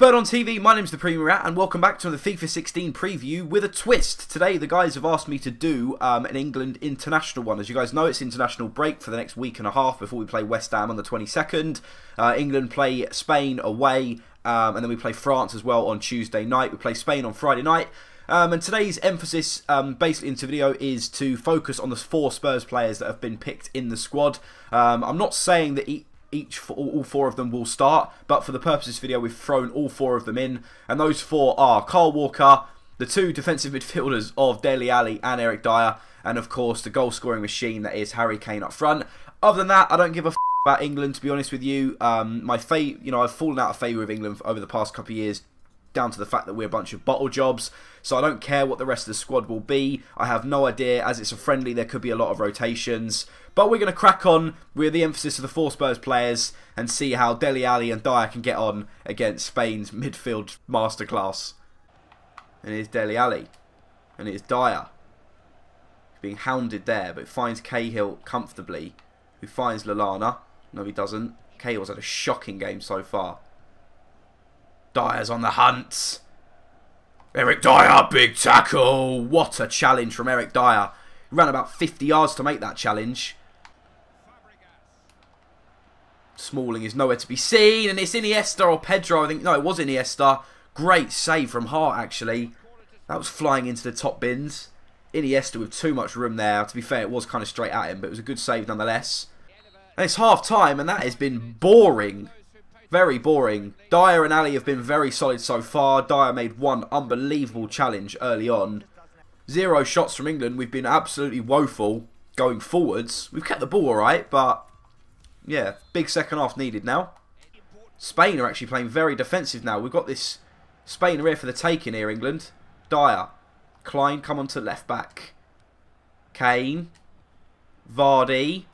Spurred On TV, my name's The Premium Rat and welcome back to another FIFA 16 preview with a twist. Today the guys have asked me to do an England international one. As you guys know, it's international break for the next week and a half before we play West Ham on the 22nd. England play Spain away and then we play France as well on Tuesday night. We play Spain on Friday night. And today's emphasis, basically into video, is to focus on the four Spurs players that have been picked in the squad. I'm not saying that all four of them will start, but for the purpose of this video we've thrown all four of them in, and those four are Kyle Walker, the two defensive midfielders of Dele Alli and Eric Dyer, and of course the goal scoring machine that is Harry Kane up front. Other than that, I don't give a f about England, to be honest with you. I've fallen out of favour with England over the past couple of years, down to the fact that we're a bunch of bottle jobs, so I don't care what the rest of the squad will be. I have no idea, as it's a friendly, there could be a lot of rotations. But we're going to crack on with the emphasis of the four Spurs players and see how Dele Alli and Dyer can get on against Spain's midfield masterclass. And here's Dele Alli, and here's Dyer. He's being hounded there, but finds Cahill comfortably, who finds Lallana. No, he doesn't. Cahill's had a shocking game so far. Dyer's on the hunt. Eric Dyer, big tackle. What a challenge from Eric Dyer. He ran about 50 yards to make that challenge. Smalling is nowhere to be seen. And it's Iniesta or Pedro, I think. No, it was Iniesta. Great save from Hart, actually. That was flying into the top bins. Iniesta with too much room there. To be fair, it was kind of straight at him, but it was a good save nonetheless. And it's half-time, and that has been boring. Very boring. Dyer and Alli have been very solid so far. Dyer made one unbelievable challenge early on. Zero shots from England. We've been absolutely woeful going forwards. We've kept the ball all right, but yeah, big second half needed now. Spain are actually playing very defensive now. We've got this Spain here for the taking here, England. Dyer. Klein, come on to left back. Kane. Vardy.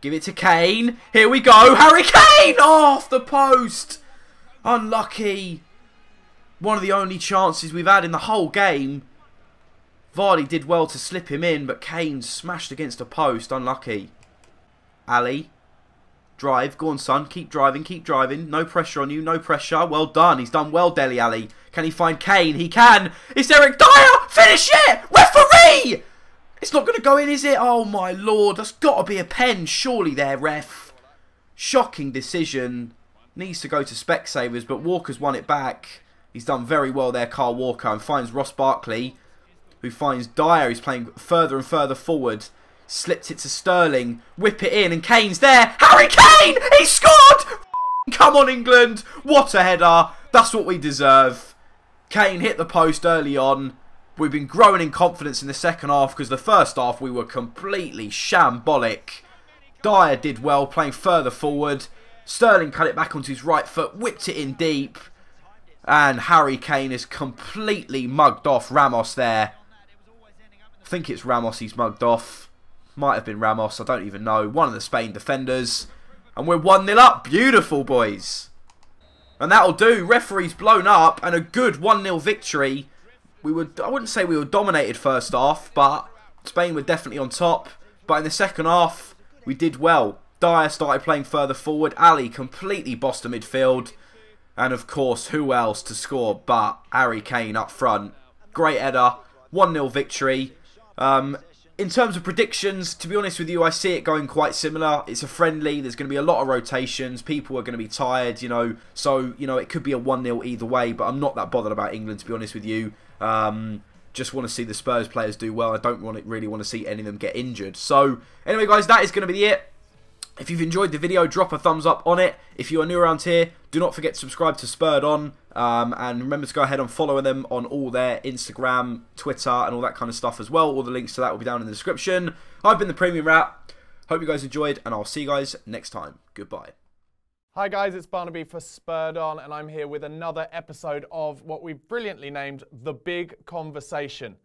Give it to Kane. Here we go. Harry Kane! Off the post. Unlucky. One of the only chances we've had in the whole game. Vardy did well to slip him in, but Kane smashed against a post. Unlucky. Alli. Drive. Go on, son. Keep driving. Keep driving. No pressure on you. No pressure. Well done. He's done well, Dele Alli. Can he find Kane? He can. It's Eric Dyer. Finish it. Referee! It's not going to go in, is it? Oh, my Lord. That's got to be a pen, surely, there, ref. Shocking decision. Needs to go to Specsavers, but Walker's won it back. He's done very well there, Kyle Walker, and finds Ross Barkley, who finds Dyer. He's playing further and further forward. Slipped it to Sterling. Whip it in, and Kane's there. Harry Kane! He scored! Come on, England. What a header. That's what we deserve. Kane hit the post early on. We've been growing in confidence in the second half because the first half we were completely shambolic. Dyer did well, playing further forward. Sterling cut it back onto his right foot, whipped it in deep. And Harry Kane has completely mugged off Ramos there. I think it's Ramos he's mugged off. Might have been Ramos, I don't even know. One of the Spain defenders. And we're 1-0 up. Beautiful, boys. And that'll do. Referee's blown up and a good 1-0 victory. I wouldn't say we were dominated first half, but Spain were definitely on top. But in the second half, we did well. Dyer started playing further forward. Alli completely bossed the midfield. And of course, who else to score but Harry Kane up front. Great header. 1-0 victory. In terms of predictions, to be honest with you, I see it going quite similar. It's a friendly. There's going to be a lot of rotations. People are going to be tired, you know. So, you know, it could be a 1-0 either way, but I'm not that bothered about England, to be honest with you. Just want to see the Spurs players do well. I don't really want to see any of them get injured. So, anyway, guys, that is going to be it. If you've enjoyed the video, drop a thumbs up on it. If you are new around here, do not forget to subscribe to Spurred On. And remember to go ahead and follow them on all their Instagram, Twitter, and all that kind of stuff as well. All the links to that will be down in the description. I've been The Premium Rat. Hope you guys enjoyed, and I'll see you guys next time. Goodbye. Hi guys, it's Barnaby for Spurred On, and I'm here with another episode of what we've brilliantly named The Big Conversation.